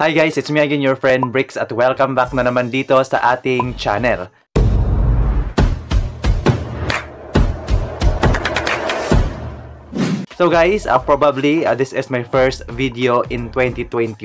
Hi guys, it's me again, your friend Bricks, at welcome back na naman dito sa ating channel. So guys, probably this is my first video in 2021.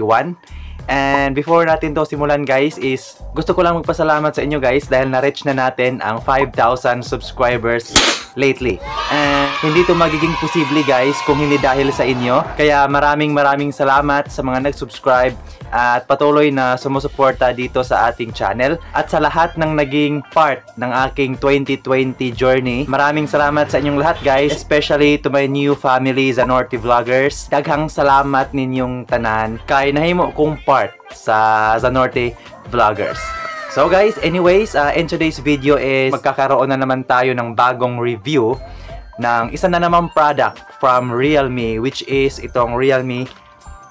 And before natin to simulan guys is gusto ko lang magpasalamat sa inyo guys dahil na-reach na natin ang 5,000 subscribers lately. And hindi to magiging posible guys kung hindi dahil sa inyo. Kaya maraming salamat sa mga nag-subscribe at patuloy na sumusuporta dito sa ating channel. At sa lahat ng naging part ng aking 2020 journey, maraming salamat sa inyong lahat guys. Especially to my new family, Zanorte Vloggers. Daghang salamat ninyong tanan. Kaya nahimo kong part sa Zanorte Vloggers. So guys, anyways, in today's video is magkakaroon na naman tayo ng bagong review ng isa na namang product from Realme, which is itong Realme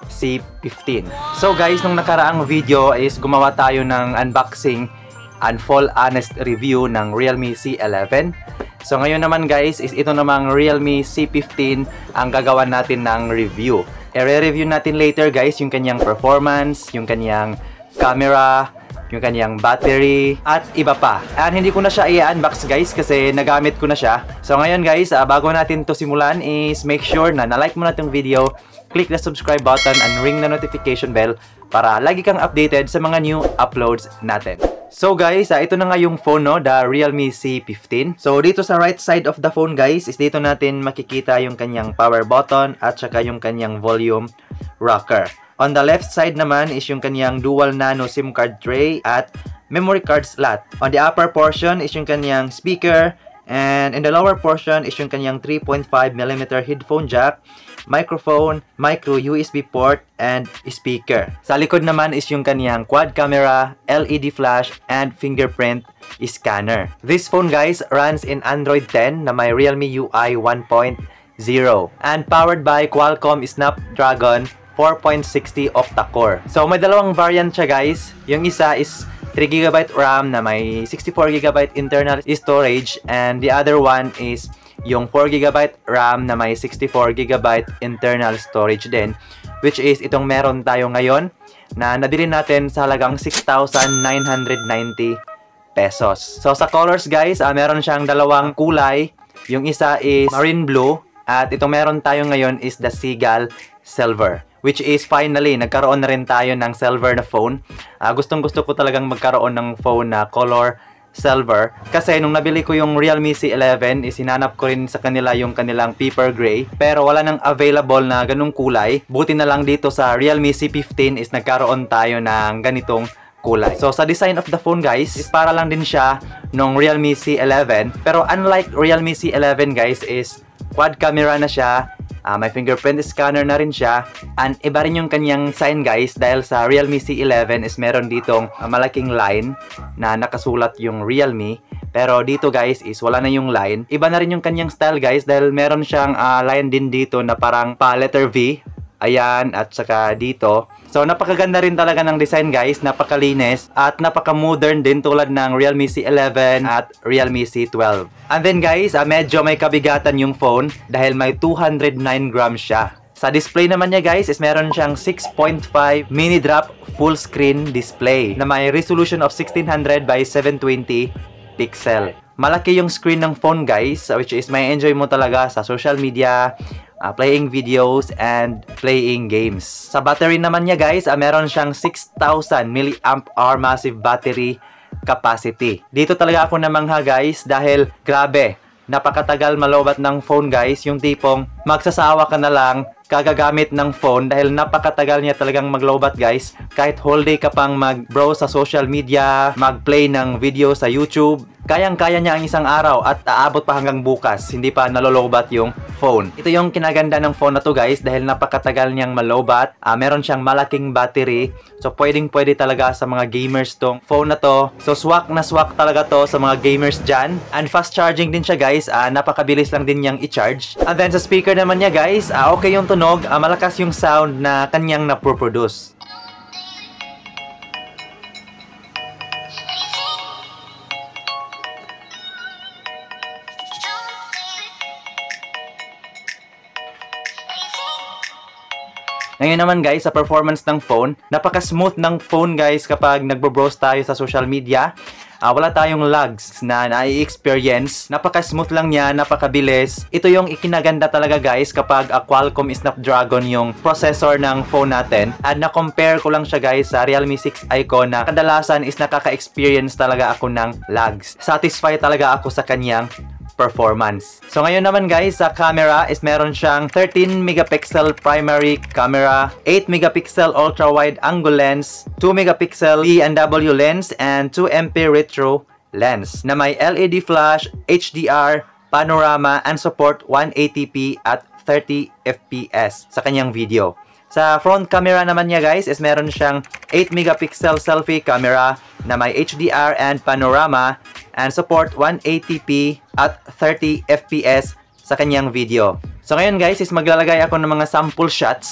C15. So guys, nung nakaraang video is gumawa tayo ng unboxing and full honest review ng Realme C11. So ngayon naman guys is ito namang Realme C15 ang gagawa natin ng review. I-re-review natin later guys yung kanyang performance, yung kanyang camera, yung kanyang battery, at iba pa. And hindi ko na siya i-unbox guys kasi nagamit ko na siya. So ngayon guys, bago natin to simulan is make sure na na-like mo na itong video, click the subscribe button and ring the notification bell para lagi kang updated sa mga new uploads natin. So guys, ito na nga yung phone, no? The Realme C15. So dito sa right side of the phone guys is dito natin makikita yung kanyang power button at saka yung kanyang volume rocker. On the left side naman is yung kanyang dual nano SIM card tray at memory card slot. On the upper portion is yung kanyang speaker, and in the lower portion is yung kanyang 3.5mm headphone jack, microphone, micro USB port, and speaker. Sa likod naman is yung kanyang quad camera, LED flash, and fingerprint scanner. This phone guys runs in Android 10 na may Realme UI 1.0 and powered by Qualcomm Snapdragon 4.60 octa-core. So may dalawang variant siya guys. Yung isa is 3GB RAM na may 64GB internal storage, and the other one is yung 4GB RAM na may 64GB internal storage din, which is itong meron tayo ngayon na nabili natin sa halagang 6,990 pesos. So sa colors guys, meron siyang dalawang kulay. Yung isa is marine blue at itong meron tayo ngayon is the seagull silver. Which is finally, nagkaroon na rin tayo ng silver na phone. Gustong-gusto ko talagang magkaroon ng phone na color silver. Kasi nung nabili ko yung Realme C11, isinanap ko rin sa kanila yung kanilang paper gray. Pero wala nang available na ganung kulay. Buti na lang dito sa Realme C15 is nagkaroon tayo ng ganitong kulay. So sa design of the phone guys, is para lang din siya nung Realme C11. Pero unlike Realme C11 guys is quad camera na siya. May fingerprint scanner na rin siya. And iba rin yung kanyang sign guys dahil sa Realme C11 is meron ditong malaking line na nakasulat yung Realme. Pero dito guys is wala na yung line. Iba na rin yung kanyang style guys dahil meron siyang line din dito na parang pa letter V. Ayan, at saka dito. So napakaganda rin talaga ng design guys, napakalinis at napaka-modern din tulad ng Realme C11 at Realme C12. And then guys, medyo may kabigatan yung phone dahil may 209 grams siya. Sa display naman niya guys is meron siyang 6.5 mini drop full screen display na may resolution of 1600x720 pixel. Malaki yung screen ng phone guys, which is may enjoy mo talaga sa social media, playing videos, and playing games. Sa battery naman niya guys, meron siyang 6,000 mAh massive battery capacity. Dito talaga ako namangha guys dahil grabe, napakatagal malobat ng phone guys. Yung tipong magsasawa ka na lang kagagamit ng phone dahil napakatagal niya talagang maglobat guys. Kahit whole day ka pang mag-browse sa social media, mag-play ng video sa YouTube, kayang-kaya niya ang isang araw at aabot pa hanggang bukas, hindi pa nalolobat yung phone. Ito yung kinaganda ng phone na to guys dahil napakatagal niyang malobat. Meron siyang malaking battery, so pwedeng-pwede talaga sa mga gamers tong phone na to. So swak na swak talaga to sa mga gamers dyan. And fast charging din siya guys, napakabilis lang din niyang i-charge. And then sa speaker naman niya guys, okay yung tunog, malakas yung sound na kanyang napoproduce. Ayun naman guys, sa performance ng phone, napaka-smooth ng phone guys kapag nagbo-browse tayo sa social media. Wala tayong lags na na-experience. Napaka-smooth lang niya, napakabilis. Ito yung ikinaganda talaga guys kapag Qualcomm Snapdragon yung processor ng phone natin. At na-compare ko lang siya guys sa Realme 6i ko na kadalasan is nakaka-experience talaga ako ng lags. Satisfied talaga ako sa kanyang performance. So ngayon naman guys, sa camera is meron siyang 13 megapixel primary camera, 8 megapixel ultra wide angle lens, 2 megapixel T&W lens and 2MP retro lens na may LED flash, HDR, panorama and support 1080p at 30fps sa kanyang video. Sa front camera naman niya guys is meron siyang 8 megapixel selfie camera na may HDR and panorama and support 1080p at 30fps sa kanyang video. So ngayon guys is maglalagay ako ng mga sample shots.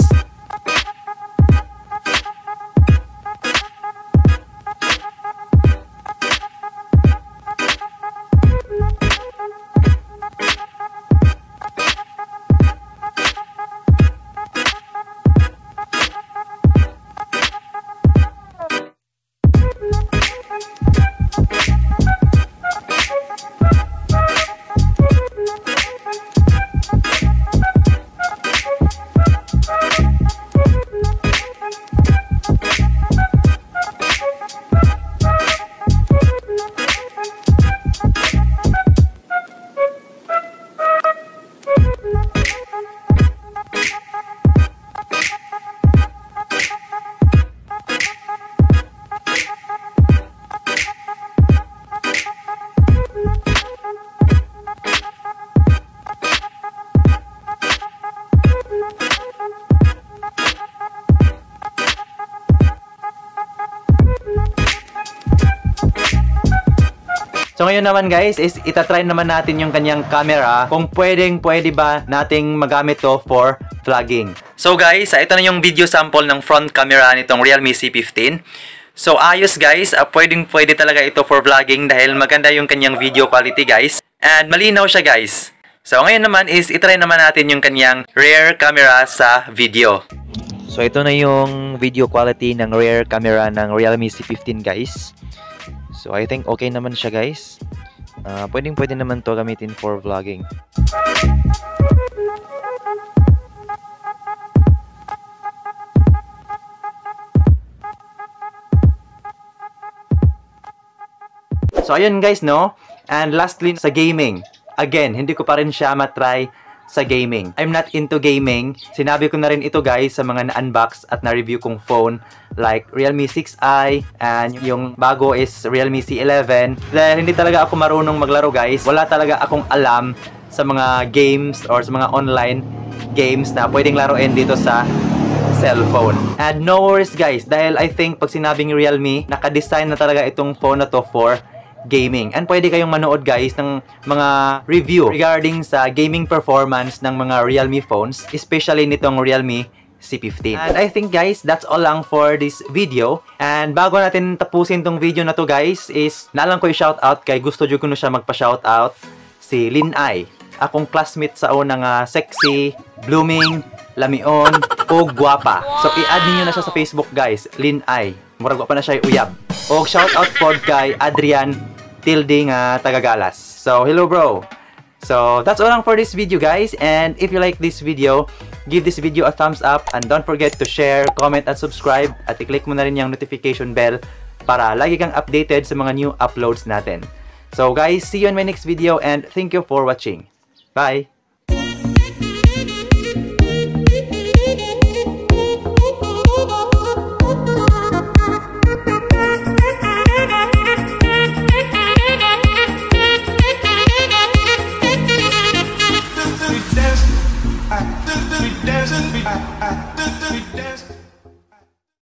So ngayon naman guys is itatry naman natin yung kanyang camera kung pwede ba nating magamit to for vlogging. So guys, ito na yung video sample ng front camera nitong Realme C15. So ayos guys, pwede talaga ito for vlogging dahil maganda yung kanyang video quality guys. And malinaw siya guys. So ngayon naman is itry naman natin yung kanyang rear camera sa video. So ito na yung video quality ng rear camera ng Realme C15 guys. So I think okay naman siya guys. Pwede naman to gamitin for vlogging. So ayun guys no. And lastly sa gaming. Again, hindi ko pa rin siya matry sa gaming. I'm not into gaming. Sinabi ko na rin ito guys sa mga na-unbox at na-review kong phone like Realme 6i and yung bago is Realme C11. Dahil hindi talaga ako marunong maglaro guys. Wala talaga akong alam sa mga games or sa mga online games na pwedeng laruin dito sa cellphone. And no worries guys dahil I think pag sinabing Realme, nakadesign na talaga itong phone na to for gaming. And pwede kayong manood guys ng mga review regarding sa gaming performance ng mga Realme phones, especially nitong Realme C15. And I think guys, that's all lang for this video. And bago natin tapusin tong video na to guys, is naalang ko i-shoutout kay gusto ko na siya magpa-shoutout, si Lin Ai. Akong classmate sa unang sexy, blooming, lamion, o guwapa. So i-add niyo na siya sa Facebook guys, Lin Ai. Murag pa na siya uyab. O shoutout pod kay Adrian Tilding Tagagalas. So hello bro. So that's all lang for this video guys. And if you like this video, give this video a thumbs up. And don't forget to share, comment, and subscribe. At i-click mo na rin yung notification bell para lagi kang updated sa mga new uploads natin. So guys, see you in my next video and thank you for watching. Bye!